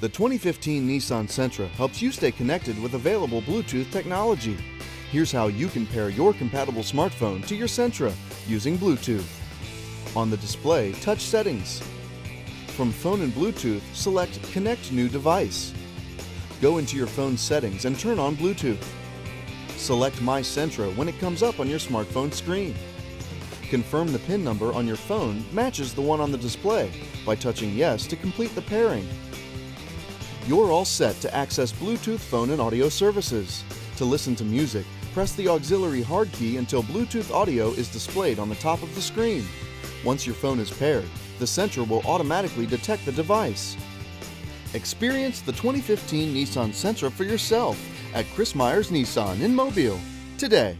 The 2015 Nissan Sentra helps you stay connected with available Bluetooth technology. Here's how you can pair your compatible smartphone to your Sentra using Bluetooth. On the display, touch Settings. From Phone and Bluetooth, select Connect New Device. Go into your phone settings and turn on Bluetooth. Select My Sentra when it comes up on your smartphone screen. Confirm the PIN number on your phone matches the one on the display by touching Yes to complete the pairing. You're all set to access Bluetooth phone and audio services. To listen to music, press the auxiliary hard key until Bluetooth audio is displayed on the top of the screen. Once your phone is paired, the Sentra will automatically detect the device. Experience the 2015 Nissan Sentra for yourself at Chris Myers Nissan in Mobile today.